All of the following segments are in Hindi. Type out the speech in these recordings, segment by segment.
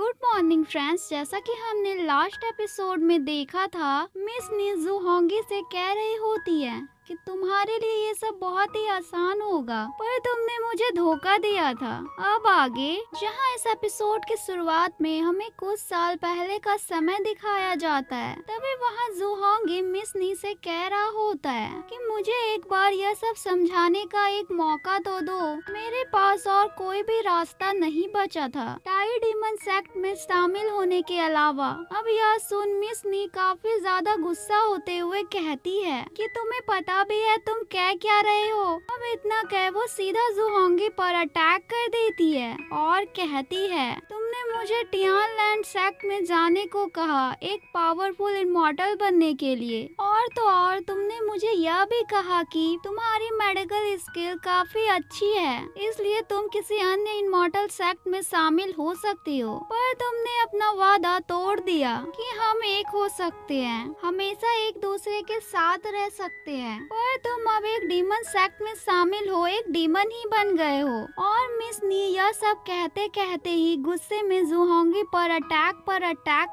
गुड मॉर्निंग फ्रेंड्स, जैसा कि हमने लास्ट एपिसोड में देखा था, मिस नी जू होंगी से कह रही होती है कि तुम्हारे लिए ये सब बहुत ही आसान होगा, पर तुमने मुझे धोखा दिया था। अब आगे, जहाँ इस एपिसोड की शुरुआत में हमें कुछ साल पहले का समय दिखाया जाता है, तभी वहाँ जो होंगी मिस नी से कह रहा होता है कि मुझे एक बार यह सब समझाने का एक मौका तो दो, मेरे पास और कोई भी रास्ता नहीं बचा था टाई डीमन सेक्ट में शामिल होने के अलावा। अब यह सुन मिस नी काफी ज्यादा गुस्सा होते हुए कहती है कि तुम्हें पता भी है तुम कह क्या रहे हो। अब इतना कह वो सीधा जो होंगी पर अटैक कर देती है और कहती है, तुमने मुझे टियानलैंड सेक्ट में जाने को कहा एक पावरफुल इमॉर्टल बनने के लिए, और तो और तुमने मुझे यह भी कहा कि तुम्हारी मेडिकल स्किल काफी अच्छी है, इसलिए तुम किसी अन्य इमॉर्टल सेक्ट में शामिल हो सकती हो। पर तुमने अपना वादा तोड़ दिया कि हम एक हो सकते हैं, हमेशा एक दूसरे के साथ रह सकते हैं, पर तुम अब एक डीमन सेक्ट में शामिल हो, एक डीमन ही बन गए हो। और मिस नी यह सब कहते कहते ही गुस्से में जो होंगी पर अटैक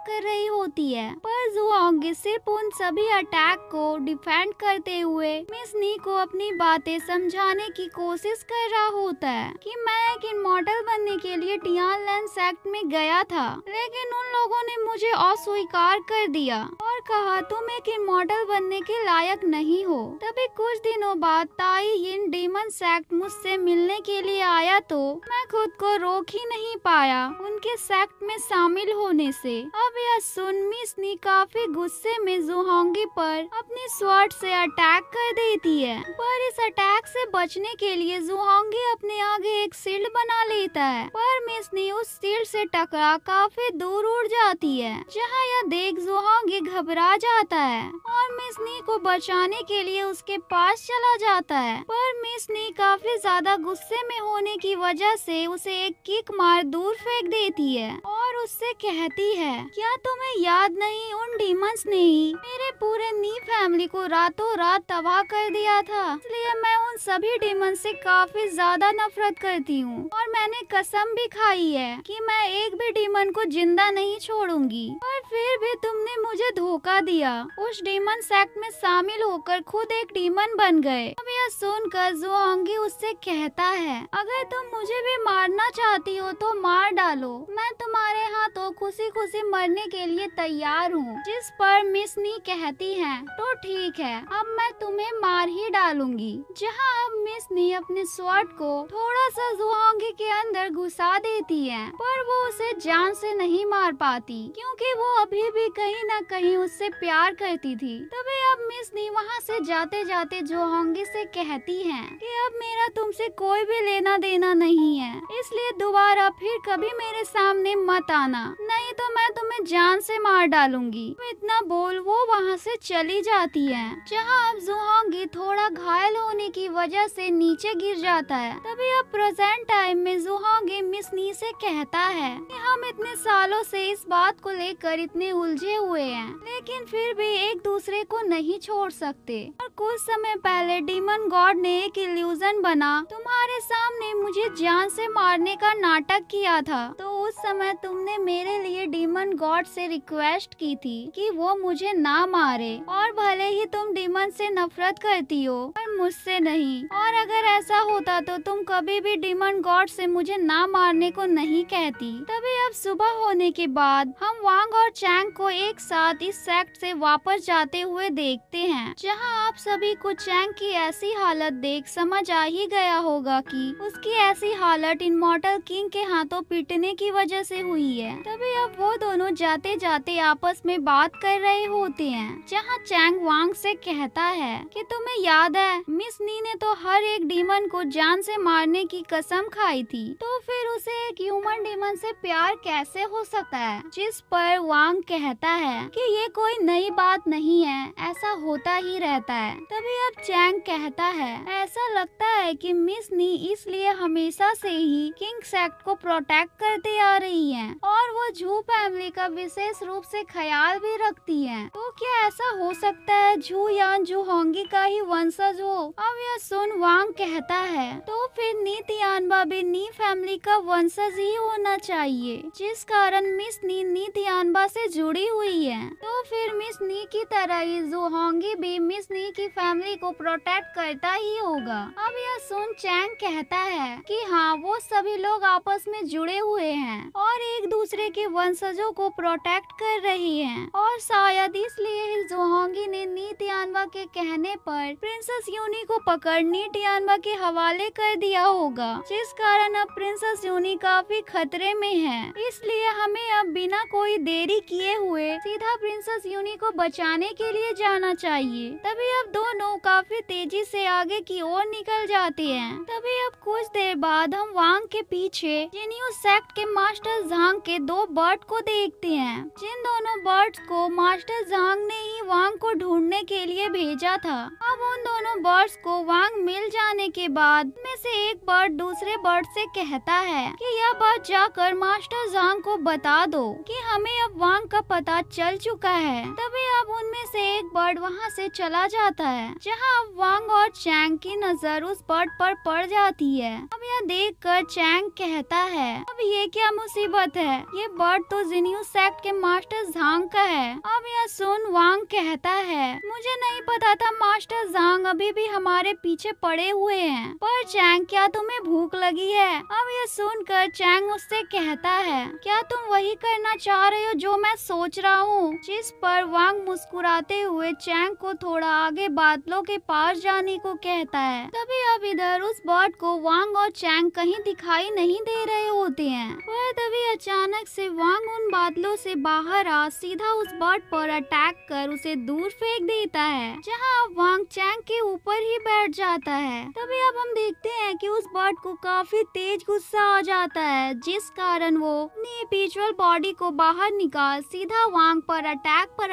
कर रही होती है, पर जो होंगी सिर्फ उन सभी अटैक को डिफेंड करते हुए मिस नी को अपनी बातें समझाने की कोशिश कर रहा होता है कि मैं एक इमॉर्टल बनने के लिए टियानलैंड सेक्ट में गया था, लेकिन उन लोगों ने मुझे अस्वीकार कर दिया और कहा तुम एक इमॉर्टल बनने के लायक नहीं हो। तभी कुछ दिनों बाद ताई इन डीमन सेक्ट मुझसे मिलने के लिए आया तो मैं खुद को रोक ही नहीं पाया उनके सेक्ट में शामिल होने से। अब यह सुन मिस नी काफी गुस्से में जो होंगी पर अपनी स्वॉर्ड से अटैक कर देती है, पर इस अटैक से बचने के लिए जो होंगी अपने आगे एक शील्ड बना लेता है, पर मिस नी उस शील्ड से टकरा काफी दूर उड़ जाती है, जहाँ यह देख जो होंगी घबरा जाता है और मिस नी को बचाने के लिए उसके पास चला जाता है, पर मिस नी काफी ज्यादा गुस्से में होने की वजह से उसे एक किक मार दूर फेंक देती है और उससे कहती है, क्या तुम्हें याद नहीं उन डीमंस ने ही मेरे पूरे नी फैमिली को रातों रात तबाह कर दिया था, इसलिए मैं उन सभी डीमंस से काफी ज्यादा नफरत करती हूँ और मैंने कसम भी खाई है कि मैं एक भी डीमन को जिंदा नहीं छोड़ूंगी, और फिर भी तुमने मुझे धोखा दिया, उस डीमन सेक्ट में शामिल होकर खुद एक डीमन बन गए। अब यह सुनकर जो होंगी उससे कहता है, अगर तुम मुझे भी मारना चाहती हो तो मार डालो, मैं तुम्हारे हाथों खुशी खुशी मरने के लिए तैयार हूँ। जिस पर मिस नी कहती है, तो ठीक है, अब मैं तुम्हें मार ही डालूंगी। जहाँ अब मिस नी अपने स्वॉर्ड को थोड़ा सा जो होंगी के अंदर घुसा देती है, पर वो उसे जान से नहीं मार पाती क्योंकि वो अभी भी कहीं न कहीं उससे प्यार करती थी। तभी अब मिस नी वहाँ से जाते जाते जो होंगी से कहती हैं कि अब मेरा तुमसे कोई भी लेना देना नहीं है, इसलिए दोबारा फिर कभी मेरे सामने मत आना, नहीं तो मैं तुम्हें जान से मार डालूंगी। इतना बोल वो वहाँ से चली जाती है, जहाँ अब जो होंगी थोड़ा घायल होने की वजह से नीचे गिर जाता है। तभी अब प्रेजेंट टाइम में जो होंगी मिस नी से कहता है कि हम इतने सालों से इस बात को लेकर इतने उलझे हुए हैं, लेकिन फिर भी एक दूसरे को नहीं छोड़ सकते। और कुछ समय पहले डीमन गॉड ने एक इल्यूजन बना तुम्हारे सामने मुझे जान से मारने का नाटक किया था, तो उस समय तुमने मेरे लिए डीमन गॉड से रिक्वेस्ट की थी कि वो मुझे ना मारे, और भले ही तुम डीमन से नफरत करती हो पर मुझसे नहीं, और अगर ऐसा होता तो तुम कभी भी डीमन गॉड से मुझे ना मारने को नहीं कहती। तभी अब सुबह होने के बाद हम वांग और चैंग को एक साथ इस सेक्ट से वापस जाते हुए देखते हैं, जहाँ आप सभी को चैंग की ऐसी हालत देख समझ आ ही गया होगा कि उसकी ऐसी हालत इमॉर्टल किंग के हाथों पीटने की वजह से हुई है। तभी अब वो दोनों जाते जाते आपस में बात कर रहे होते हैं, जहाँ चैंग वांग से कहता है कि तुम्हें याद है मिस नी ने तो हर एक डीमन को जान से मारने की कसम खाई थी, तो फिर उसे एक ह्यूमन डीमन से प्यार कैसे हो सकता है। जिस पर वांग कहता है कि ये कोई नई बात नहीं है, ऐसा होता ही रहता है। तभी अब चैंग कहता है, ऐसा लगता है कि मिस नी इसलिए हमेशा से ही किंग सेक्ट को प्रोटेक्ट करते आ रही हैं, और वो वो जू फैमिली का विशेष रूप से ख्याल भी रखती हैं। तो क्या ऐसा हो सकता है जू यान जू होंगी का ही वंशज हो? अब यह सुन वांग कहता है तो फिर नी तियान बा भी नी फैमिली का वंशज ही होना चाहिए, जिस कारण मिस नी नी तियान बा से जुड़ी हुई है। तो फिर मिस नी की तरह ही जू होंगी भी मिस नी की फैमिली को प्रोटेक्ट करता ही होगा। अब यह सुन चैंग कहता है कि हाँ, वो सभी लोग आपस में जुड़े हुए हैं और एक दूसरे के वंशजों को प्रोटेक्ट कर रही हैं, और शायद इसलिए जो होंगी ने नी तियानबा के कहने पर प्रिंसेस यूनी को पकड़ नी तियानबा के हवाले कर दिया होगा, जिस कारण अब प्रिंसेस यूनी काफी खतरे में है। इसलिए हमें अब बिना कोई देरी किए हुए सीधा प्रिंसेस यूनी को बचाने के लिए जाना चाहिए। तभी अब दोनों काफी तेजी से आगे की ओर निकल जाते हैं। तभी अब कुछ देर बाद हम वांग के पीछे जिन्यू सेक्ट के मास्टर झांग के दो बर्ड को देखते हैं, जिन दोनों बर्ड्स को मास्टर झांग ने ही वांग को ढूंढने के लिए भेजा था। अब उन दोनों बर्ड्स को वांग मिल जाने के बाद में से एक बर्ड दूसरे बर्ड से कहता है कि यह बर्ड जाकर मास्टर झांग को बता दो कि हमें अब वांग का पता चल चुका है। तभी अब उनमें से एक बर्ड वहाँ से चला जाता है, जहाँ अब वांग और चैंग की नजर उस बर्ड पर पड़ जाती है। अब यह देखकर चैंग कहता है अब ये क्या मुसीबत है, ये बर्ड तो जिन्यू सेक्ट के मास्टर झांग का है। अब यह सुन वांग कहता है मुझे नहीं पता था मास्टर झांग अभी भी हमारे पीछे पड़े हुए हैं। पर चैंग क्या तुम्हें भूख लगी है? अब यह सुनकर चैंग उससे कहता है क्या तुम वही करना चाह रहे हो जो मैं सोच रहा हूँ? जिस पर वांग मुस्कुराते हुए चैंग को थोड़ा आगे बादलों के पास जाने को कहता है। तभी अब इधर उस बर्ड को वांग और चैंग कहीं दिखाई नहीं दे रहे होते हैं, पर तभी अचानक से वांग उन बादलों से बाहर आ सीधा उस बर्ड पर अटैक कर उसे दूर फेंक देता है, जहां वांग चैंग के ऊपर ही बैठ जाता है। तभी अब हम देखते हैं कि उस बर्ड को काफी तेज गुस्सा आ जाता है, जिस कारण वो अपनी स्पिरिचुअल बॉडी को बाहर निकाल सीधा वांग पर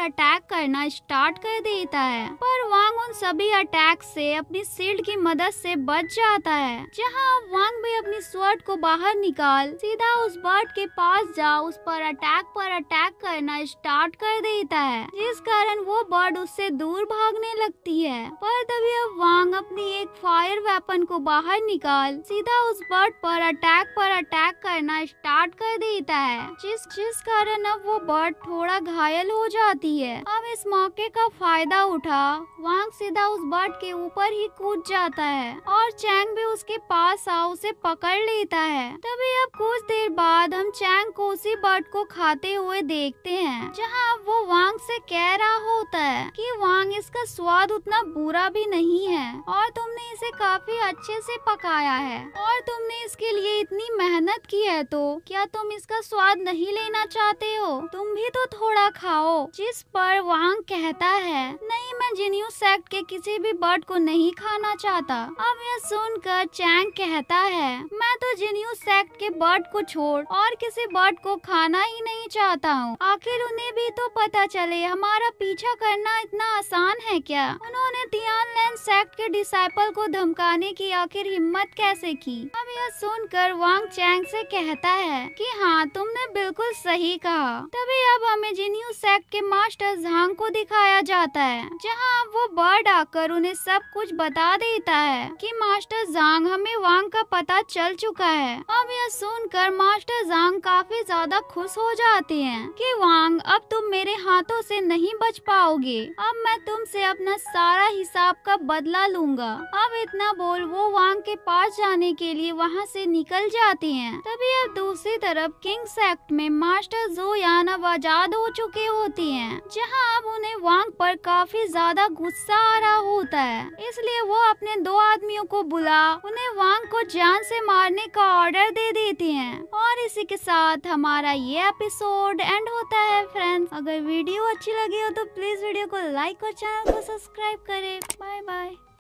अटैक करना स्टार्ट कर देता है। पर वांग उन सभी अटैक से अपनी शील्ड की मदद से बच जाता है, जहां वांग भी अपनी स्वॉर्ड को बाहर निकाल सीधा उस बर्ड के पास जा उस पर अटैक करना स्टार्ट कर देता है, जिस कारण वो बर्ड उससे दूर भागने लगती है। पर तभी अब वांग अपनी एक फायर वेपन को बाहर निकाल सीधा उस बर्ड पर अटैक करना स्टार्ट कर देता है, जिस कारण अब वो बर्ड थोड़ा घायल हो जाती है। अब इस मौके का फायदा उठा वांग सीधा उस बर्ड के ऊपर ही कूद जाता है और चैंग भी उसके पास आ उसे पकड़ लेता है। तभी अब कुछ देर बाद हम चैंग को उसी बर्ड को खाते हुए देखते हैं, जहां वो वांग से कह रहा होता है कि वांग इसका स्वाद उतना बुरा भी नहीं है और तुमने इसे काफी अच्छे से पकाया है और तुमने इसके लिए इतनी मेहनत की है, तो क्या तुम इसका स्वाद नहीं लेना चाहते हो? तुम भी तो थोड़ा खाओ। जिस पर वांग कहता है नहीं, मैं जिन्यू सेक्ट के किसी भी बर्ड को नहीं खाना चाहता। अब यह सुनकर चैंग कहता है मैं तो जिन्यू सेक्ट के बर्ड को छोड़ और किसी बर्ड को खाना ही नहीं चाहता हूँ। आखिर उन्हें भी तो पता चले हमारा पीछा करना इतना आसान है क्या? उन्होंने तियानलैंड सेक्ट के डिसाइपल को धमकाने की आखिर हिम्मत कैसे की? अब यह सुनकर वांग चैंग से कहता है कि हाँ, तुमने बिल्कुल सही कहा। तभी अब हमें जिन्यू सेक्ट के मास्टर झांग को दिखाया जाता है, जहाँ वो बर्ड आकर उन्हें सब कुछ बता देता है कि मास्टर झांग हमें वांग का पता चल चुका है। अब यह सुनकर मास्टर झांग काफी ज्यादा खुश हो जाते हैं कि वांग अब तुम मेरे हाथों से नहीं बच पाओगे, अब मैं तुमसे अपना सारा हिसाब का बदला लूंगा। अब इतना बोल वो वांग के पास जाने के लिए वहाँ से निकल जाते हैं। तभी अब दूसरी तरफ किंग सेक्ट में मास्टर जो यान अब आजाद हो चुके होते हैं, जहाँ अब उन्हें वांग पर काफी ज्यादा गुस्सा आ रहा होता है, इसलिए वो अपने दो आदमियों को बुला उन्हें वांग को जान से मारने का ऑर्डर दे देते हैं। और इसी के साथ हमारा ये एपिसोड एंड होता है। फ्रेंड्स, अगर वीडियो अच्छी लगी हो तो प्लीज वीडियो को लाइक और चैनल को सब्सक्राइब करें। Bye bye.